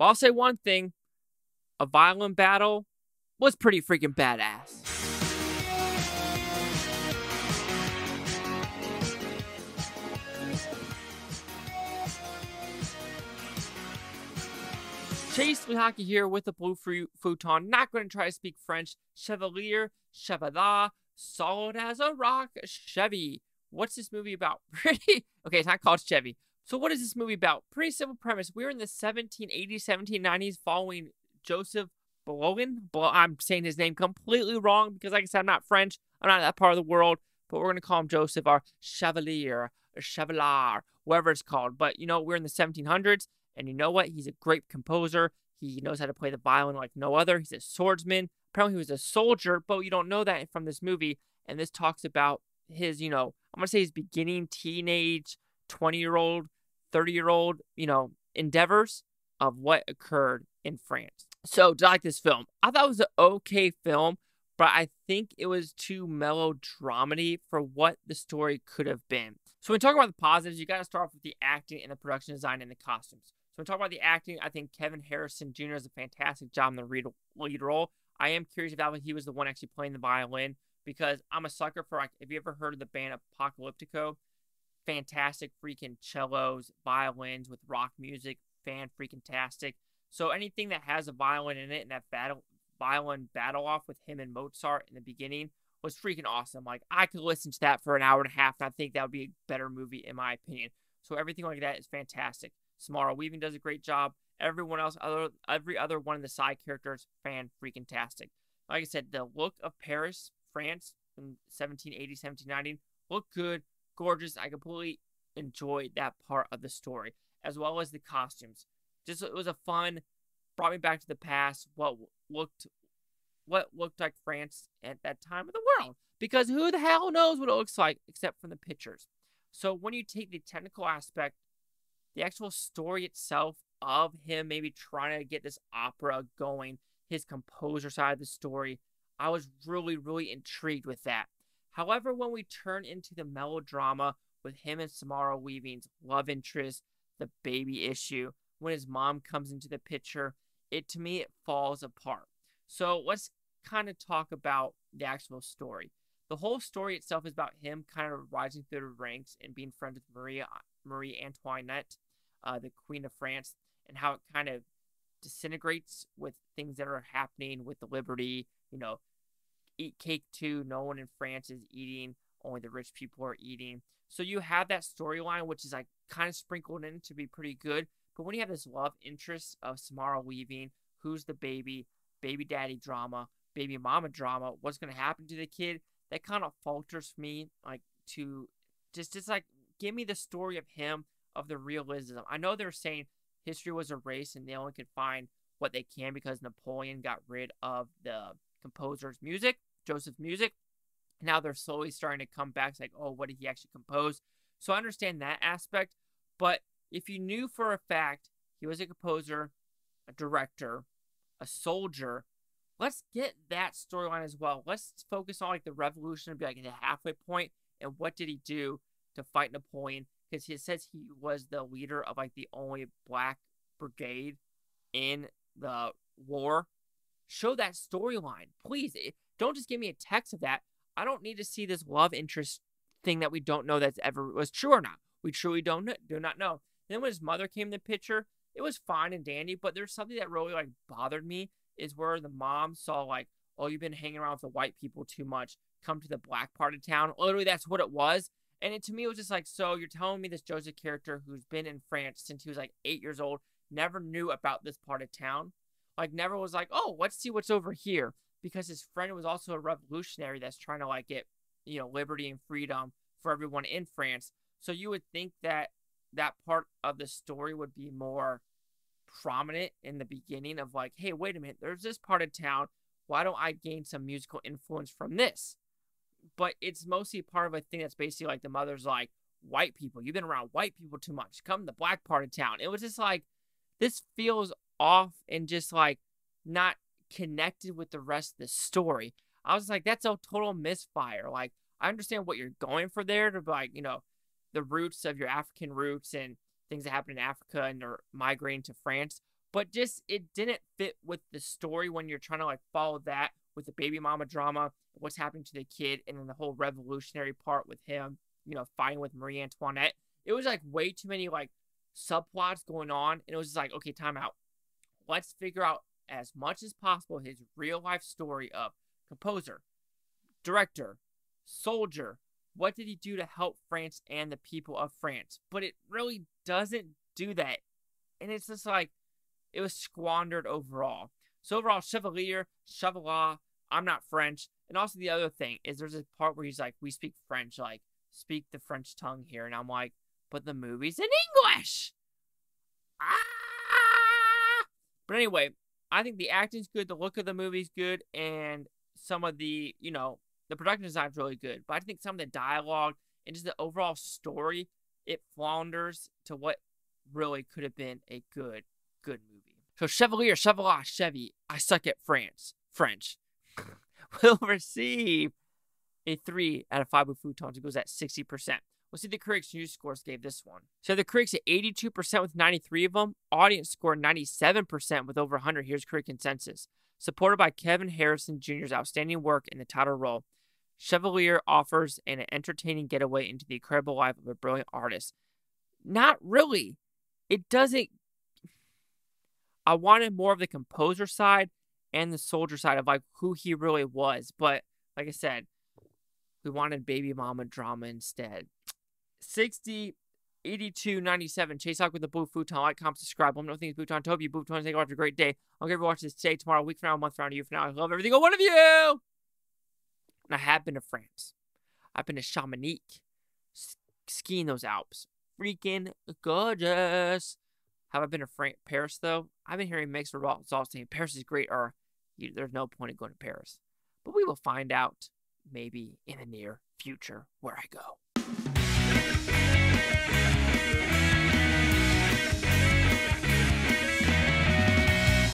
But I'll say one thing. A violent battle was pretty freaking badass. Chase Lehocky here with the blue futon. Not going to try to speak French. Chevalier, Chevalier, solid as a rock, Chevy. What's this movie about? Pretty okay, it's not called Chevy. So what is this movie about? Pretty simple premise. We're in the 1780s, 1790s following Joseph Boulogne. I'm saying his name completely wrong because, like I said, I'm not French. I'm not that part of the world. But we're going to call him Joseph or Chevalier or Chevalier, whatever it's called. But, you know, we're in the 1700s. And you know what? He's a great composer. He knows how to play the violin like no other. He's a swordsman. Apparently, he was a soldier, but you don't know that from this movie. And this talks about his, you know, I'm going to say his beginning teenage, 20-year-old, 30-year-old, you know, endeavors of what occurred in France. So, did I like this film? I thought it was an okay film, but I think it was too melodramedy for what the story could have been. So, when talking about the positives, you got to start off with the acting and the production design and the costumes. So, when talking about the acting, I think Kevin Harrison Jr. does a fantastic job in the lead role. I am curious about if he was the one actually playing the violin, because I'm a sucker for, like, have you ever heard of the band Apocalyptico? Fantastic freaking cellos, violins with rock music, fan-freaking-tastic. So anything that has a violin in it and that violin battle off with him and Mozart in the beginning was freaking awesome. Like, I could listen to that for an hour and a half, and I think that would be a better movie in my opinion. So everything like that is fantastic. Samara Weaving does a great job. Everyone else, every other one of the side characters, fan-freaking-tastic. Like I said, the look of Paris, France, in 1780, 1790, looked good. Gorgeous. I completely enjoyed that part of the story, as well as the costumes. Just, it was a fun, brought me back to the past, what looked like France at that time of the world, because who the hell knows what it looks like except from the pictures. So when you take the technical aspect, the actual story itself of him maybe trying to get this opera going, his composer side of the story, I was really, really intrigued with that. However, when we turn into the melodrama with him and Samara Weaving's love interest, the baby issue, when his mom comes into the picture, it, to me, it falls apart. So let's kind of talk about the actual story. The whole story itself is about him kind of rising through the ranks and being friends with Marie Antoinette, the Queen of France, and how it kind of disintegrates with things that are happening with the liberty, you know, eat cake too. No one in France is eating. Only the rich people are eating. So you have that storyline, which is like kind of sprinkled in to be pretty good. But when you have this love interest of Samara Weaving, who's the baby daddy drama, baby mama drama, what's going to happen to the kid, that kind of falters for me. Like, to just like, give me the story of him, of the realism. I know they're saying history was erased and they only could find what they can because Napoleon got rid of the composer's music. Joseph's music. Now they're slowly starting to come back. It's like, oh, what did he actually compose? So I understand that aspect. But if you knew for a fact he was a composer, a director, a soldier, let's get that storyline as well. Let's focus on like the revolution, be like the halfway point, and what did he do to fight Napoleon? Because he says he was the leader of like the only black brigade in the war. Show that storyline, please. Don't just give me a text of that. I don't need to see this love interest thing that we don't know that's ever was true or not. We truly do not know. Then when his mother came in the picture, it was fine and dandy, but there's something that really like bothered me is where the mom saw like, oh, you've been hanging around with the white people too much. Come to the black part of town. Literally, that's what it was. And it, to me, it was just like, so you're telling me this Joseph character who's been in France since he was like 8 years old, never knew about this part of town. Like, never was like, oh, let's see what's over here. Because his friend was also a revolutionary that's trying to, like, get, you know, liberty and freedom for everyone in France. So you would think that that part of the story would be more prominent in the beginning of, like, hey, wait a minute, there's this part of town. Why don't I gain some musical influence from this? But it's mostly part of a thing that's basically, like, the mother's like, white people. You've been around white people too much. Come to the black part of town. It was just like, this feels off and just, like, not connected with the rest of the story. I was like, that's a total misfire. Like, I understand what you're going for there, to like, you know, the roots of your African roots and things that happen in Africa and they're migrating to France. But just, it didn't fit with the story when you're trying to, like, follow that with the baby mama drama, what's happening to the kid, and then the whole revolutionary part with him, you know, fighting with Marie Antoinette. It was, like, way too many, like, subplots going on, and it was just like, okay, time out. Let's figure out as much as possible his real-life story of composer, director, soldier. What did he do to help France and the people of France? But it really doesn't do that, and it's just like, it was squandered overall. So overall, Chevalier, I'm not French. And also the other thing is there's a part where he's like, we speak French, like, speak the French tongue here. And I'm like, but the movie's in English! Ah! But anyway, I think the acting's good, the look of the movie's good, and some of the, you know, the production design's really good. But I think some of the dialogue and just the overall story, it flounders to what really could have been a good movie. So Chevalier, I suck at French, will receive a 3 out of 5 with futons. It goes at 60%. We'll see the critics' news scores gave this one. So the critics at 82% with 93 of them. Audience score 97% with over 100. Here's critic consensus. Supported by Kevin Harrison Jr.'s outstanding work in the title role, Chevalier offers an entertaining getaway into the incredible life of a brilliant artist. Not really. It doesn't. I wanted more of the composer side and the soldier side of, like, who he really was. But like I said, we wanted baby mama drama instead. 60, 82, 97. Chase Hawk with the blue futon. Like, comment, subscribe. Let me know what you think of Futon. Toby, blue futon. Take a watch. Have a great day. I'll give you a watch this day, tomorrow, week from now, month from now, to you for now. I love every single one of you. And I have been to France. I've been to Chamonix. Skiing those Alps. Freaking gorgeous. Have I been to Paris, though? I've been hearing mixed results saying Paris is great, or there's no point in going to Paris. But we will find out maybe in the near future where I go.